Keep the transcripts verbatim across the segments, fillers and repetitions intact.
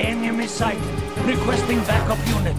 Enemy sight. Requesting backup unit.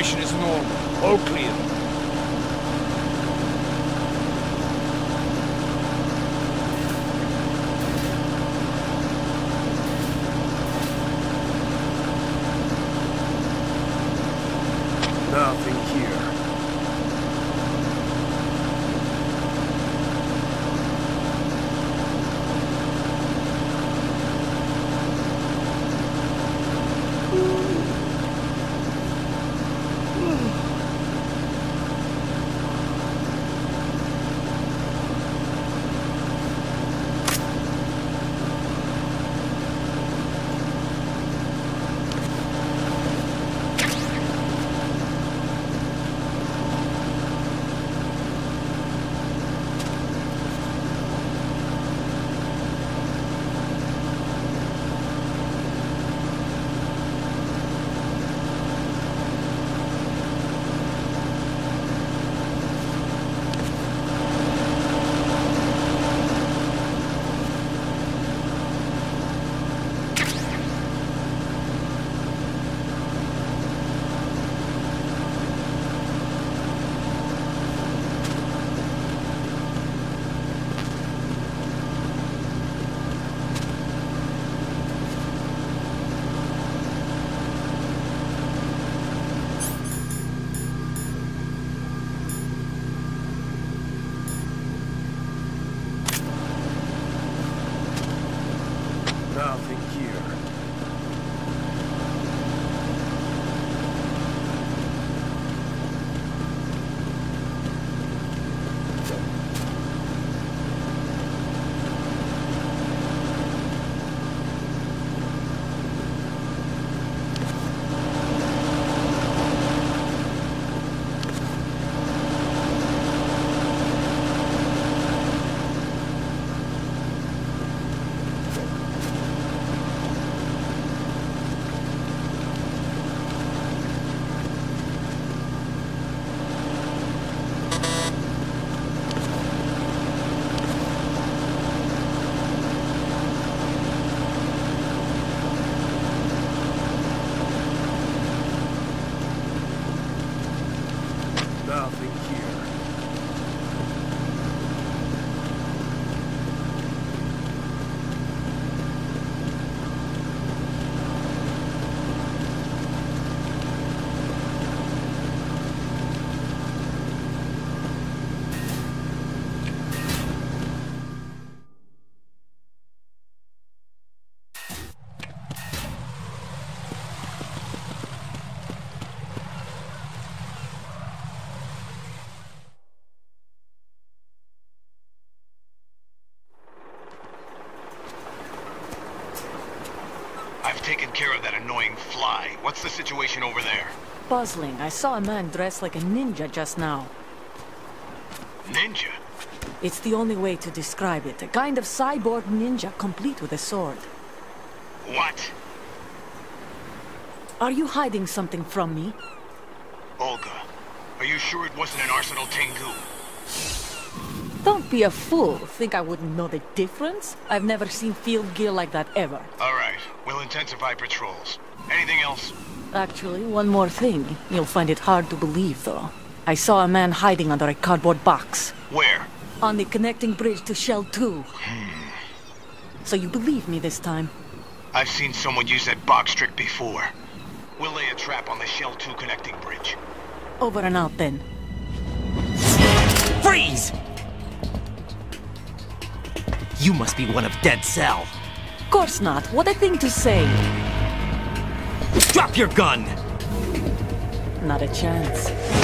Is normal. All clear. Nothing here. I've taken care of that annoying fly. What's the situation over there? Puzzling. I saw a man dressed like a ninja just now. Ninja? It's the only way to describe it. A kind of cyborg ninja, complete with a sword. What? Are you hiding something from me? Olga, are you sure it wasn't an Arsenal Tengu? Don't be a fool. Think I wouldn't know the difference? I've never seen field gear like that ever. All right, we'll intensify patrols. Anything else? Actually, one more thing. You'll find it hard to believe, though. I saw a man hiding under a cardboard box. Where? On the connecting bridge to Shell two. Hmm. So you believe me this time? I've seen someone use that box trick before. We'll lay a trap on the Shell two connecting bridge. Over and out, then. Freeze! You must be one of Dead Cell. Of course not. What a thing to say. Drop your gun! Not a chance.